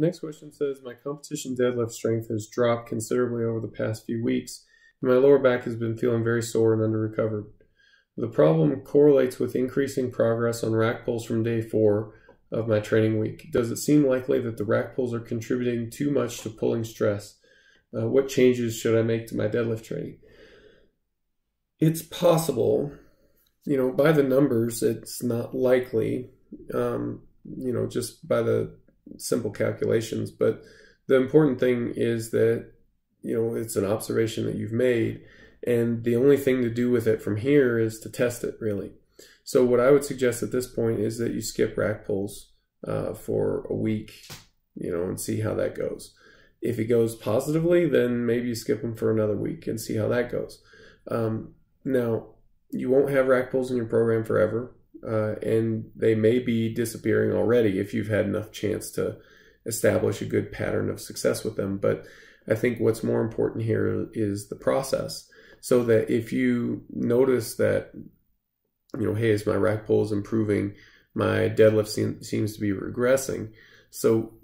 Next question says, my competition deadlift strength has dropped considerably over the past few weeks, and my lower back has been feeling very sore and under-recovered. The problem correlates with increasing progress on rack pulls from day 4 of my training week. Does it seem likely that the rack pulls are contributing too much to pulling stress? What changes should I make to my deadlift training? It's possible. You know, by the numbers, it's not likely, you know, just by the simple calculations. But the important thing is that, you know, it's an observation that you've made. And the only thing to do with it from here is to test it, really. So what I would suggest at this point is that you skip rack pulls for a week, you know, and see how that goes. If it goes positively, then maybe you skip them for another week and see how that goes. Now, you won't have rack pulls in your program forever, and they may be disappearing already if you've had enough chance to establish a good pattern of success with them. But I think what's more important here is the process, so that if you notice that, you know, hey, as my rack pull is improving, my deadlift seems to be regressing. So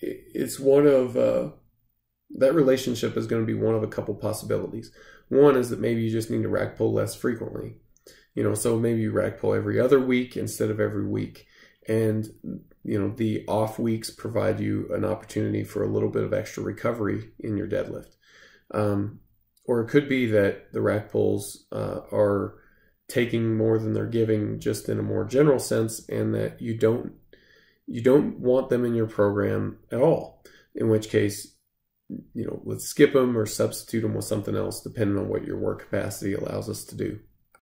it's one of, that relationship is going to be one of a couple possibilities. One is that maybe you just need to rack pull less frequently. You know, so maybe you rack pull every other week instead of every week. And, you know, the off weeks provide you an opportunity for a little bit of extra recovery in your deadlift. Or it could be that the rack pulls are taking more than they're giving just in a more general sense, and that you don't want them in your program at all, in which case, you know, let's skip them or substitute them with something else depending on what your work capacity allows us to do.